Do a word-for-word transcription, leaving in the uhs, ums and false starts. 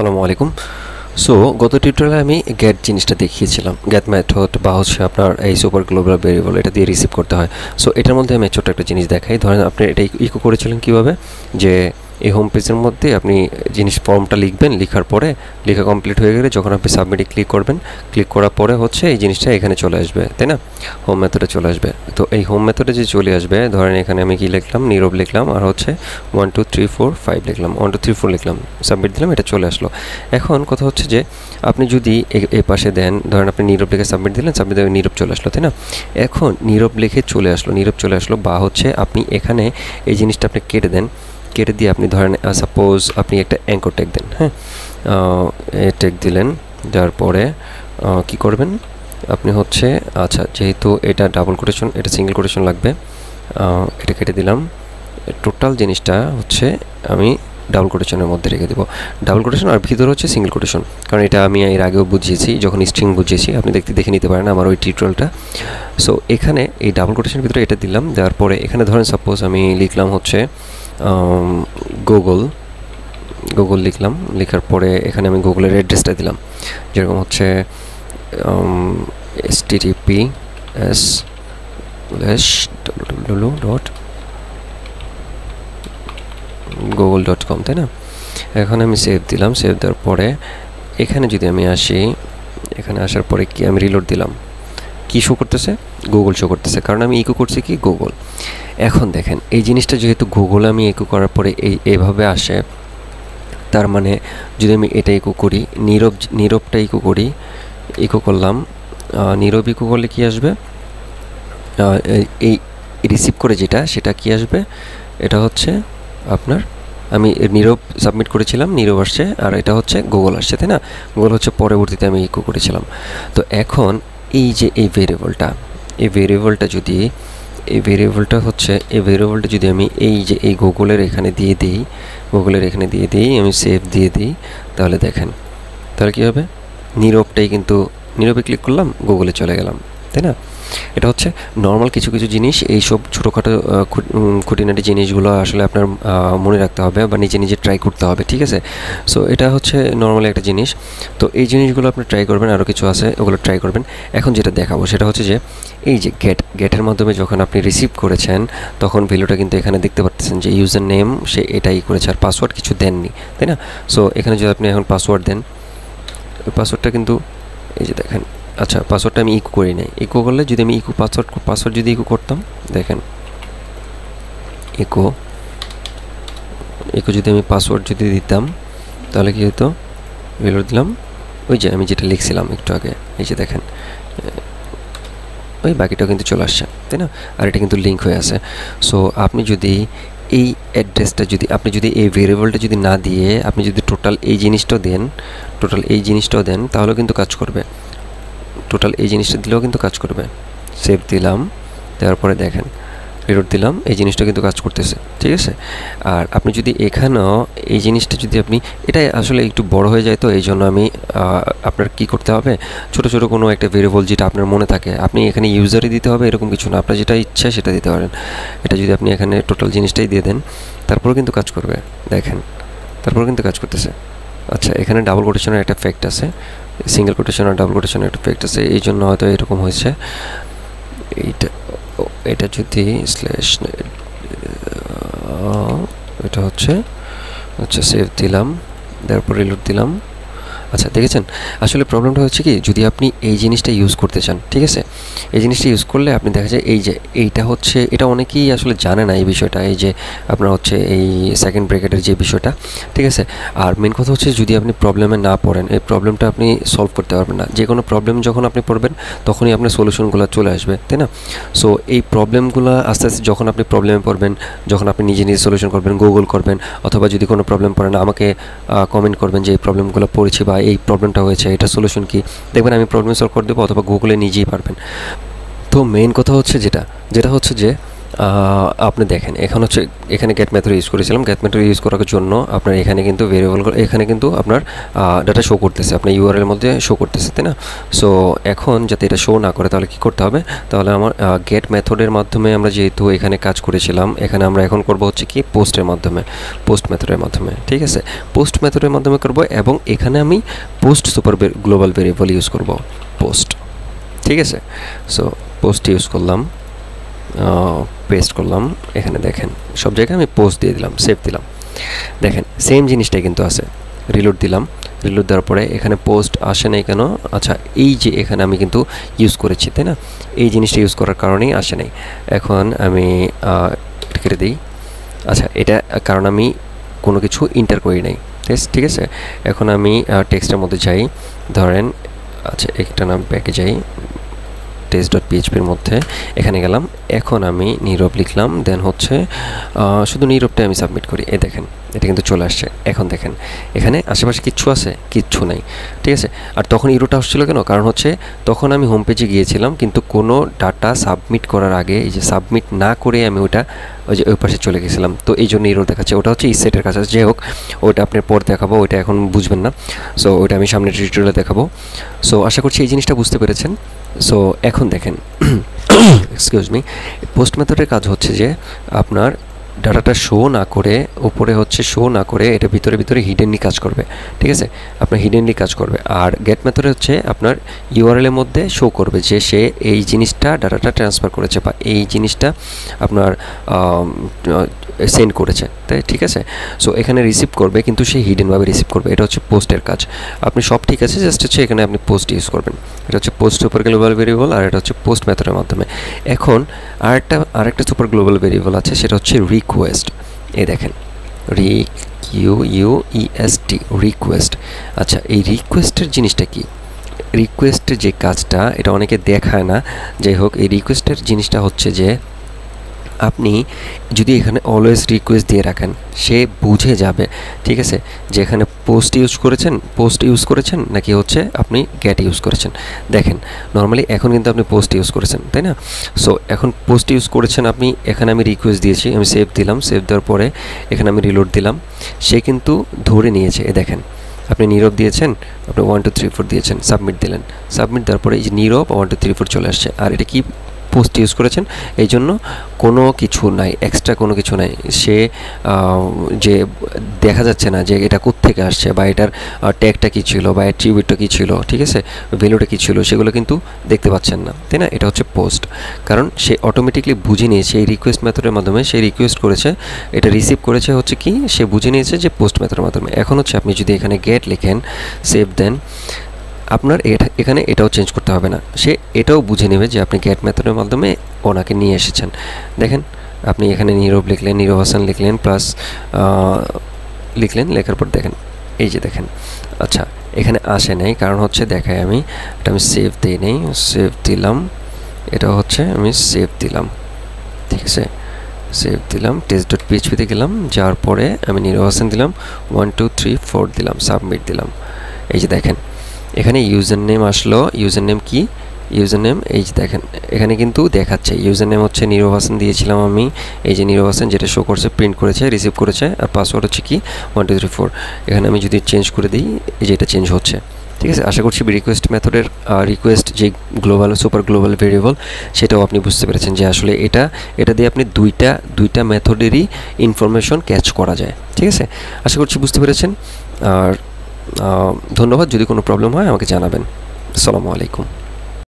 আসসালামু আলাইকুম। সো গত টিউটোরিয়ালে আমি গেট জিনিসটা দেখিয়েছিলাম, গেট মেথড বা হচ্ছে আপনার এই সুপার গ্লোবাল ভেরিয়েবল, এটা দিয়ে রিসিভ করতে হয়। সো এটার মধ্যে আমি ছোট্ট একটা জিনিস দেখাই। ধরেন আপনি এটা ইকো করেছিলেন কীভাবে, যে এই হোম পেজের মধ্যে আপনি জিনিস ফর্মটা লিখবেন, লিখার পরে লেখা কমপ্লিট হয়ে গেলে যখন আপনি সাবমিটে ক্লিক করবেন, ক্লিক করার পরে হচ্ছে এই জিনিসটা এখানে চলে আসবে, তাই না? হোম মেথডে চলে আসবে। তো এই হোম মেথডে যে চলে আসবে, ধরেন এখানে আমি কি লিখলাম, নীরব লিখলাম আর হচ্ছে one two three four five লিখলাম, ওয়ান টু থ্রি ফোর লিখলাম, সাবমিট দিলাম, এটা চলে আসলো। এখন কথা হচ্ছে যে আপনি যদি এ পাশে দেন, ধরেন আপনি নীরব লিখে সাবমিট দিলেন, সাবমিট দেবেন, নীরব চলে আসলো, তাই না? এখন নীরব লিখে চলে আসলো, নীরব চলে আসলো। বা হচ্ছে আপনি এখানে এই জিনিসটা আপনি কেটে দেন, কেটে দিয়ে আপনি ধরেন সাপোজ আপনি একটা অ্যাঙ্কর ট্যাগ দেন, হ্যাঁ ট্যাগ দিলেন, তারপরে কি করবেন আপনি হচ্ছে, আচ্ছা যেহেতু এটা ডাবল কোটেশন, এটা সিঙ্গেল কোটেশন লাগবে, এটা কেটে দিলাম। টোটাল জিনিসটা হচ্ছে আমি ডাবল কোটেশনের মধ্যে রেখে দেবো, ডাবল কোটেশন আর ভিতরে হচ্ছে সিঙ্গেল কোটেশন, কারণ এটা আমি এর আগেও বুঝিয়েছি যখন স্ট্রিং বুঝিয়েছি, আপনি দেখতে দেখে নিতে পারেন আমার ওই টিউটোরিয়ালটা। সো এখানে এই ডাবল কোটেশনের ভিতরে এটা দিলাম, দেওয়ার পরে এখানে ধরেন সাপোজ আমি লিখলাম হচ্ছে গুগল, গুগল লিখলাম, লেখার পরে এখানে আমি গুগলের অ্যাড্রেসটা দিলাম, যেরকম হচ্ছে H T T P S slash W W W dot Google dot com, তাই না? এখন আমি সেভ দিলাম, সেভ দেওয়ার পরে এখানে যদি আমি আসি, এখানে আসার পরে কি আমি রিলোড দিলাম, কী শো করতেছে? গুগল শো করতেছে, কারণ আমি ইকো করছি কি, গুগল। এখন দেখেন এই জিনিসটা যেহেতু গুগল আমি ইকো করার পরে এই এভাবে আসে, তার মানে যদি আমি এটা ইকো করি, নীরব নীরবটা ইকো করি, ইকো করলাম, নীরব ইকো করলে কী আসবে, এই রিসিভ করে যেটা সেটা কি আসবে, এটা হচ্ছে আপনার আমি নীরব সাবমিট করেছিলাম, নীরব আসছে, আর এটা হচ্ছে গুগল আসছে, তাই না? গুগল হচ্ছে পরবর্তীতে আমি ইকো করেছিলাম। তো এখন এই যে এই ভেরিয়েবলটা, এই ভেরিয়েবলটা যদি এই ভেরিয়েবলটা হচ্ছে এই ভেরিয়েবলটা যদি আমি এই যে এই গুগলের এখানে দিয়ে দিই, গুগলের এখানে দিয়ে দিই, আমি সেভ দিয়ে দিই, তাহলে দেখেন তাহলে কী হবে, নীরবটাই কিন্তু নীরবে ক্লিক করলাম, গুগলে চলে গেলাম, তাই না? এটা হচ্ছে নর্মাল কিছু কিছু জিনিস, এইসব ছোটোখাটো খুঁটিনাটি জিনিসগুলো আসলে আপনার মনে রাখতে হবে বা নিজে নিজে ট্রাই করতে হবে, ঠিক আছে? সো এটা হচ্ছে নর্মালি একটা জিনিস। তো এই জিনিসগুলো আপনি ট্রাই করবেন, আরও কিছু আছে ওগুলো ট্রাই করবেন। এখন যেটা দেখাবো সেটা হচ্ছে যে এই যে গেট, গেটের মাধ্যমে যখন আপনি রিসিভ করেছেন তখন ভ্যালুটা কিন্তু এখানে দেখতে পাচ্ছেন যে ইউজার নেম সে এটাই করেছে, আর পাসওয়ার্ড কিছু দেননি, তাই না? সো এখানে যদি আপনি এখন পাসওয়ার্ড দেন, পাসওয়ার্ডটা কিন্তু এই যে দেখেন, আচ্ছা পাসওয়ার্ডটা আমি ইকো করি নাই, ইকো করলে যদি আমি ইকো পাসওয়ার্ড পাসওয়ার্ড যদি ইকো করতাম, দেখেন ইকো ইকো যদি আমি পাসওয়ার্ড যদি দিতাম তাহলে কী হতো, রিলোড দিলাম, ওই যে আমি যেটা লিখছিলাম একটু আগে, এই যে দেখেন ওই বাকিটাও কিন্তু চলে আসছে, তাই না? আর এটা কিন্তু লিঙ্ক হয়ে আছে। সো আপনি যদি এই অ্যাড্রেসটা যদি আপনি যদি এই ভেরিয়েবলটা যদি না দিয়ে আপনি যদি টোটাল এই জিনিসটাও দেন, টোটাল এই জিনিসটাও দেন তাহলেও কিন্তু কাজ করবে, টোটাল এই জিনিসটা দিলেও কিন্তু কাজ করবে। সেভ দিলাম, তারপরে দেখেন রিলোড দিলাম, এই জিনিসটা কিন্তু কাজ করতেছে, ঠিক আছে? আর আপনি যদি এখানেও এই জিনিসটা যদি আপনি, এটা আসলে একটু বড় হয়ে যায়, তো এই জন্য আমি আপনার কি করতে হবে, ছোট ছোট কোনো একটা ভেরিয়েবল যেটা আপনার মনে থাকে, আপনি এখানে ইউজারই দিতে হবে এরকম কিছু না, আপনার যেটা ইচ্ছা সেটা দিতে পারেন। এটা যদি আপনি এখানে টোটাল জিনিসটাই দিয়ে দেন তারপরে কিন্তু কাজ করবে, দেখেন তারপরে কিন্তু কাজ করতেছে। আচ্ছা এখানে ডাবল কোটেশনের একটা ফ্যাক্ট আছে, সিঙ্গেল কোটেশন আর ডাবল কোটেশনের একটা ফ্যাক্ট আছে, এই জন্য হয়তো এরকম হয়েছে। এইটা এটা যদি স্ল্যাশ, এটা হচ্ছে, আচ্ছা সেভ দিলাম, তারপর রিলোড দিলাম। আচ্ছা দেখেছেন আসলে প্রবলেমটা হচ্ছে কি, যদি আপনি এই জিনিসটা ইউজ করতে চান, ঠিক আছে, এই জিনিসটা ইউজ করলে আপনি দেখা যায় এই যে এইটা হচ্ছে, এটা অনেকেই আসলে জানে না এই বিষয়টা, এই যে আপনার হচ্ছে এই সেকেন্ড ব্র্যাকেটের যে বিষয়টা, ঠিক আছে? আর মেন কথা হচ্ছে যদি আপনি প্রবলেমে না পড়েন, এই প্রবলেমটা আপনি সলভ করতে পারবেন না। যে কোনো প্রবলেম যখন আপনি পড়বেন তখনই আপনার সলিউশনগুলো চলে আসবে, তাই না? সো এই প্রবলেমগুলো আস্তে আস্তে যখন আপনি প্রবলেমে পড়বেন, যখন আপনি নিজে নিজে সলিউশন করবেন, গুগল করবেন, অথবা যদি কোনো প্রবলেম পড়েন আমাকে কমেন্ট করবেন যে এই প্রবলেমগুলো পড়েছি বা এই প্রবলেমটা হয়েছে, এটা সলিউশন কি, দেখবেন আমি প্রবলেম সলভ করে দেবো, অথবা গুগলে নিজেই পারবেন। তো মেইন কথা হচ্ছে যেটা যেটা হচ্ছে যে आपने देखें एखन होच्छे एखाने गेट मेथड यूज करेছিলাম गेट मेथड यूज করার জন্য আপনার এখানে কিন্তু ভেরিয়েবল এখানে কিন্তু আপনার ডাটা শো করতেছে আপনার ইউআরএল এর মধ্যে শো করতেছে তাই না সো এখন যাতে এটা শো না করে তাহলে কি করতে হবে তাহলে আমার গেট মেথডের মাধ্যমে আমরা যেহেতু এখানে কাজ করেছিলাম এখানে আমরা এখন করব হচ্ছে কি পোস্টের মাধ্যমে পোস্ট মেথডের মাধ্যমে ঠিক আছে পোস্ট মেথডের মাধ্যমে করব এবং এখানে আমি post super global variable use করব পোস্ট ঠিক আছে সো পোস্ট ইউজ করলাম पेस्ट করলাম এখানে দেখেন সব জায়গায় আমি পোস্ট দিয়ে দিলাম সেভ দিলাম দেখেন সেম জিনিসটা কিন্তু আছে রিলোড দিলাম রিলোড দেওয়ার পরে এখানে পোস্ট আসে নাই কেন আচ্ছা এই যে এখানে আমি কিন্তু ইউজ করেছি তাই না এই জিনিসটা ইউজ করার কারণেই আসে নাই এখন আমি কেটে দেই আচ্ছা এটা কারণ আমি কোনো কিছু এন্টার করি নাই ঠিক আছে এখন আমি টেক্সটের মধ্যে যাই ধরেন আচ্ছা একটা নাম প্যাকে যাই test.php এর মধ্যে এখানে গেলাম এখন আমি নীরব লিখলাম দেন হচ্ছে শুধু নীরবটা আমি সাবমিট করি এই দেখেন এটা কিন্তু চলে আসছে এখন দেখেন এখানে আশেপাশে কিছু আছে কিছু নাই ঠিক আছে আর তখন ইরোটা আসছিল কেন কারণ হচ্ছে তখন আমি হোম পেজে গিয়েছিলাম কিন্তু কোনো ডাটা সাবমিট করার আগে এই যে সাবমিট না করে আমি ওটা ওই যে ওই পাশে চলে গেছিলাম তো এইজন্য ইরো দেখাচ্ছে ওটা হচ্ছে ইসেটের কাছে যে হোক ওটা আপনার পর দেখাবো ওটা এখন বুঝবেন না সো ওটা আমি সামনে টিউটোরিয়ালে দেখাবো সো আশা করছি এই জিনিসটা বুঝতে পেরেছেন সো এখন দেখেন এক্সকিউজ মি পোস্ট মেথডের কাজ হচ্ছে যে আপনার ডাটাটা শো না করে উপরে হচ্ছে শো না করে এটা ভিতরে ভিতরে হিডেনলি কাজ করবে ঠিক আছে আপনার হিডেনলি কাজ করবে আর গেট মেথড হচ্ছে আপনার ইউআরএল এর মধ্যে শো করবে যে সে এই জিনিসটা ডাটাটা ট্রান্সফার করেছে বা এই জিনিসটা আপনার সেন্ড করেছে তাই ঠিক আছে সো এখানে রিসিভ করবে কিন্তু সে হিডেনভাবে রিসিভ করবে এটা হচ্ছে পোস্টের কাজ আপনি সব ঠিক আছে জাস্ট হচ্ছে এখানে আপনি পোস্ট ইউজ করবেন এটা হচ্ছে পোস্ট সুপার গ্লোবাল ভেরিয়েবল আর এটা হচ্ছে পোস্ট মেথডের মাধ্যমে এখন আরেকটা আরেকটা সুপার গ্লোবাল ভেরিয়েবল আছে সেটা হচ্ছে রিক रिक्वेस्ट ये देखें R Q U E S T request अच्छा ये रिक्वेस्टर जिनिसटा कि रिक्वेस्टर जे काजटा एटा अनेके देखाय ना जे होक ये रिक्वेस्टर जिनिसटा होच्छे जे আপনি যদি এখানে অলওয়েজ রিকোয়েস্ট দিয়ে রাখেন সে বুঝে যাবে ঠিক আছে যে এখানে পোস্ট ইউজ করেছেন পোস্ট ইউজ করেছেন নাকি হচ্ছে আপনি গেট ইউজ করেছেন দেখেন নরমালি এখন কিন্তু আপনি পোস্ট ইউজ করেছেন তাই না সো এখন পোস্ট ইউজ করেছেন আপনি এখানে আমি রিকোয়েস্ট দিয়েছি আমি সেভ দিলাম সেভ দেওয়ার পরে এখানে আমি রিলোড দিলাম সে কিন্তু ধরে নিয়েছে এ দেখেন আপনি নীরব দিয়েছেন আপনি ওয়ান টু থ্রি ফোর দিয়েছেন সাবমিট দিলেন সাবমিট দেওয়ার পরে এই যে Nirob one two three four চলে আসছে আর এটা কি পোস্ট ইউজ করেছেন এই জন্য কোনো কিছু নাই এক্সট্রা কোনো কিছু নাই সে যে দেখা যাচ্ছে না যে এটা কোত্থেকে আসছে বা এটার ট্যাগটা কী ছিল বা অ্যাট্রিবিউটটা কী ছিল ঠিক আছে ভ্যালুটা কী ছিল সেগুলো কিন্তু দেখতে পাচ্ছেন না তাই না এটা হচ্ছে পোস্ট কারণ সে অটোমেটিকলি বুঝে নিয়েছে এই রিকোয়েস্ট মেথডের মাধ্যমে সে রিকোয়েস্ট করেছে এটা রিসিভ করেছে হচ্ছে কি সে বুঝে নিয়েছে যে পোস্ট মেথডের মাধ্যমে এখন হচ্ছে আপনি যদি এখানে গেট লেখেন সেভ দেন আপনার এখানে এটাও চেঞ্জ করতে হবে না সে এটাও বুঝে নেবে যে আপনি গেট মেথডের মাধ্যমে ওনাকে নিয়ে এসেছেন দেখেন আপনি এখানে নীরব লিখলেন নীরব হাসান লিখলেন প্লাস লিখলেন লেখার পর দেখেন এই যে দেখেন আচ্ছা এখানে আসে নাই কারণ হচ্ছে দেখাই আমি এটা আমি সেভ দিই নেই সেভ দিলাম এটা হচ্ছে আমি সেভ দিলাম ঠিক আছে সেভ দিলাম টেস্ট ডট পিএইচপিতে গেলাম যাওয়ার পরে আমি নীরব হাসান দিলাম ওয়ান টু থ্রি ফোর দিলাম সাবমিট দিলাম এই যে দেখেন এখানে ইউজার নেম আসলো ইউজার নেম কি ইউজার নেম এই যে দেখেন এখানে কিন্তু দেখাচ্ছে ইউজার নেম হচ্ছে নীরব হাসান দিয়েছিলাম আমি এই যে নীরব হাসান যেটা শো করছে প্রিন্ট করেছে রিসিভ করেছে আর পাসওয়ার্ড হচ্ছে কি ওয়ান টু থ্রি ফোর এখানে আমি যদি চেঞ্জ করে দিই এই যে এটা চেঞ্জ হচ্ছে ঠিক আছে আশা করছি রিকোয়েস্ট মেথডের রিকোয়েস্ট যে গ্লোবাল সুপার গ্লোবাল ভেরিয়েবল সেটাও আপনি বুঝতে পেরেছেন যে আসলে এটা এটা দিয়ে আপনি দুইটা দুইটা মেথডেরই ইনফরমেশন ক্যাচ করা যায় ঠিক আছে আশা করছি বুঝতে পেরেছেন আর ধন্যবাদ যদি কোনো প্রবলেম হয় আমাকে জানাবেন আসসালামু আলাইকুম।